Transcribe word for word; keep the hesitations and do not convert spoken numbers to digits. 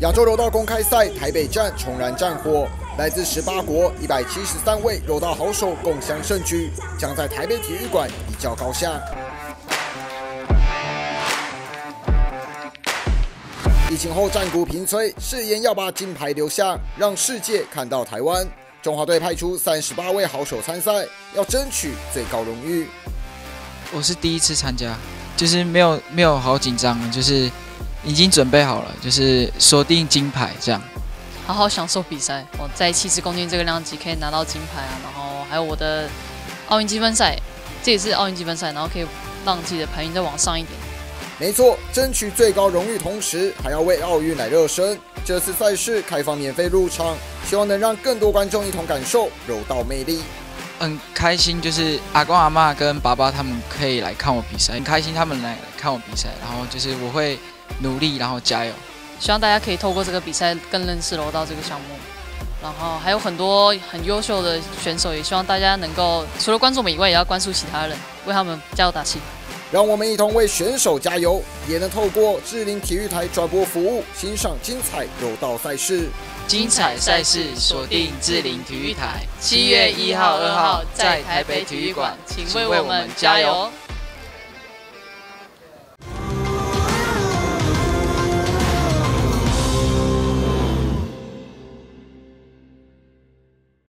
亚洲柔道公开赛台北站重燃战火，来自十八国一百七十三位柔道好手共襄盛举，将在台北体育馆一较高下。疫情后战鼓频催，誓言要把金牌留下，让世界看到台湾。中华队派出三十八位好手参赛，要争取最高荣誉。我是第一次参加，就是没有没有好紧张，就是。 已经准备好了，就是锁定金牌这样。好好享受比赛，我在七十公斤这个量级可以拿到金牌啊，然后还有我的奥运积分赛，这也是奥运积分赛，然后可以让自己的排名再往上一点。没错，争取最高荣誉，同时还要为奥运来热身。这次赛事开放免费入场，希望能让更多观众一同感受柔道魅力。很开心，就是阿公阿嬷跟爸爸他们可以来看我比赛，很开心他们来看我比赛，然后就是我会。 努力，然后加油！希望大家可以透过这个比赛更认识柔道这个项目，然后还有很多很优秀的选手，也希望大家能够除了关注我们以外，也要关注其他人，为他们加油打气。让我们一同为选手加油，也能透过智霖体育台转播服务欣赏精彩柔道赛事。精彩赛事锁定智霖体育台，七月一号、二号在台北体育馆，请为我们加油！